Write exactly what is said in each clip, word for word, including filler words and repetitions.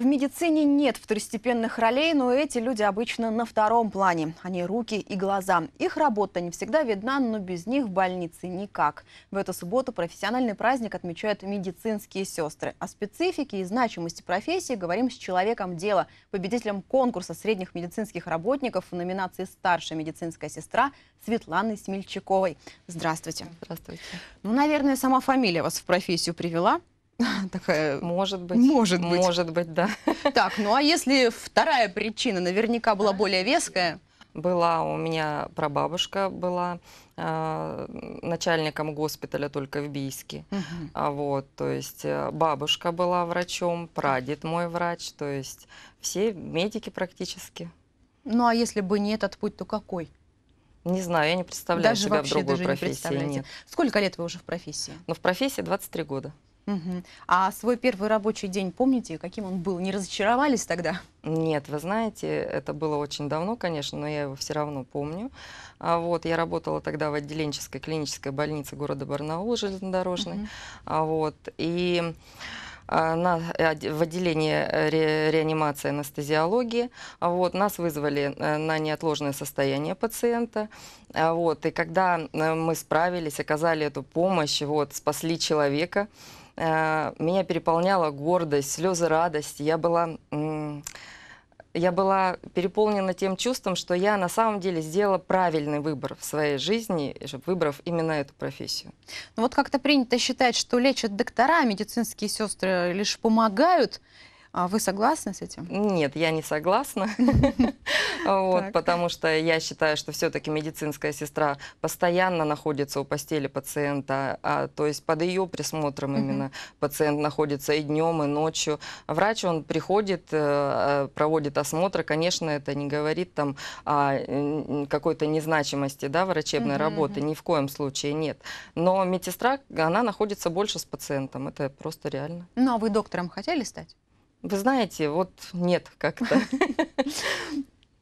В медицине нет второстепенных ролей, но эти люди обычно на втором плане. Они руки и глаза. Их работа не всегда видна, но без них в больнице никак. В эту субботу профессиональный праздник отмечают медицинские сестры. О специфике и значимости профессии говорим с человеком дела, победителем конкурса средних медицинских работников в номинации «Старшая медицинская сестра» Светланой Смельчаковой. Здравствуйте. Здравствуйте. Ну, наверное, сама фамилия вас в профессию привела. Такая... Может быть. Может быть. Может быть, да. Так, ну а если вторая причина наверняка была более веская? Была у меня прабабушка, была э, начальником госпиталя только в Бийске. Угу. Вот, то есть бабушка была врачом, прадед мой врач, то есть все медики практически. Ну а если бы не этот путь, то какой? Не знаю, я не представляю даже себя в другой профессии. Нет. Сколько лет вы уже в профессии? Ну, в профессии двадцать три года. Угу. А свой первый рабочий день помните, каким он был? Не разочаровались тогда? Нет, вы знаете, это было очень давно, конечно, но я его все равно помню. А вот, я работала тогда в отделенческой клинической больнице города Барнаул, железнодорожной. Угу. А вот, и а, на, в отделении ре, реанимации анестезиологии а вот, нас вызвали на неотложное состояние пациента. А вот, и когда мы справились, оказали эту помощь, вот, спасли человека, меня переполняла гордость, слезы радости. Я была, я была переполнена тем чувством, что я на самом деле сделала правильный выбор в своей жизни, выбрав именно эту профессию. Ну вот как-то принято считать, что лечат доктора, медицинские сестры лишь помогают. А вы согласны с этим? Нет, я не согласна, потому что я считаю, что все-таки медицинская сестра постоянно находится у постели пациента, то есть под ее присмотром именно пациент находится и днем, и ночью. Врач, он приходит, проводит осмотр, конечно, это не говорит там о какой-то незначимости врачебной работы, ни в коем случае нет. Но медсестра, она находится больше с пациентом, это просто реально. Ну а вы доктором хотели стать? Вы знаете, вот нет как-то.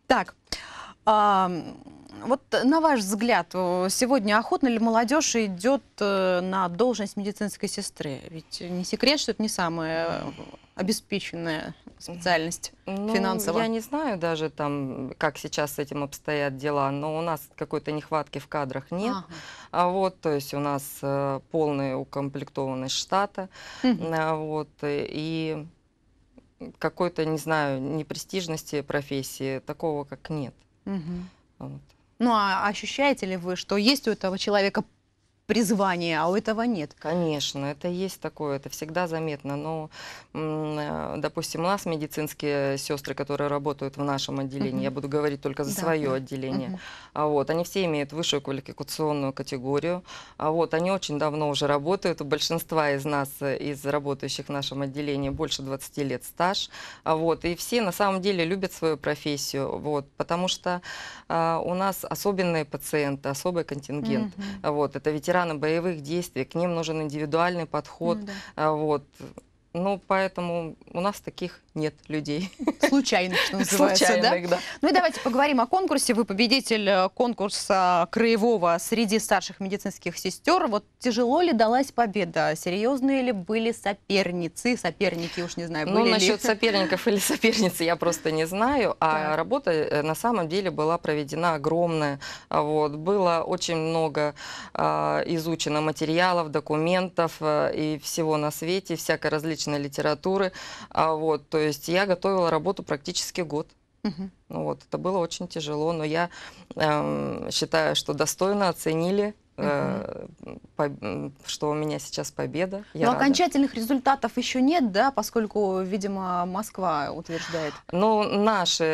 Так, вот на ваш взгляд, сегодня охотно ли молодежь идет на должность медицинской сестры? Ведь не секрет, что это не самая обеспеченная специальность финансово. Я не знаю даже, там, как сейчас с этим обстоят дела, но у нас какой-то нехватки в кадрах нет. Ага. Вот, то есть у нас полная укомплектованность штата. Вот, и... какой-то, не знаю, непрестижности профессии, такого как нет. Угу. Вот. Ну а ощущаете ли вы, что есть у этого человека призвание, а у этого нет? Конечно, это есть такое, это всегда заметно. Но, допустим, у нас медицинские сестры, которые работают в нашем отделении, угу. я буду говорить только за да, свое да. отделение, угу. а вот, они все имеют высшую квалификационную категорию, а вот, они очень давно уже работают, у большинства из нас, из работающих в нашем отделении, больше двадцати лет стаж, а вот, и все на самом деле любят свою профессию, вот, потому что а, у нас особенные пациенты, особый контингент, угу. а вот, это ветераны боевых действий, к ним нужен индивидуальный подход. Ну, да. Вот. Ну, поэтому у нас таких нет людей. Случайных, что называется. Случайных, да? Да. Ну и давайте поговорим о конкурсе. Вы победитель конкурса краевого среди старших медицинских сестер. Вот тяжело ли далась победа? Серьезные ли были соперницы? Соперники, уж не знаю, были ну, ли? Ну, насчет соперников или соперниц я просто не знаю. А так. Работа на самом деле была проведена огромная. Вот. Было очень много а, изучено материалов, документов а, и всего на свете, всякой различной литературы, а вот, то есть я готовила работу практически год. Угу. Вот, это было очень тяжело, но я э, считаю, что достойно оценили, э, угу. по, что у меня сейчас победа. Я но рада. Окончательных результатов еще нет, да, поскольку, видимо, Москва утверждает. Ну, наши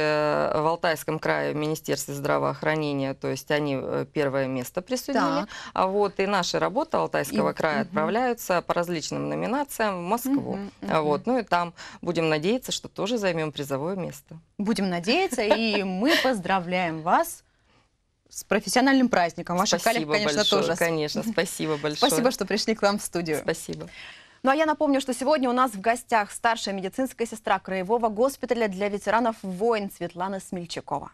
в Алтайском крае, в Министерстве здравоохранения, то есть они первое место присудили, так. а вот и наши работы Алтайского и... края угу. отправляются по различным номинациям в Москву. Угу, угу. Вот, ну и там будем надеяться, что тоже займем призовое место. Будем надеяться, и мы поздравляем вас с профессиональным праздником. Ваша коллега, конечно, большое, тоже. Конечно, спасибо большое. Спасибо, что пришли к нам в студию. Спасибо. Ну а я напомню, что сегодня у нас в гостях старшая медицинская сестра краевого госпиталя для ветеранов войн Светлана Смельчакова.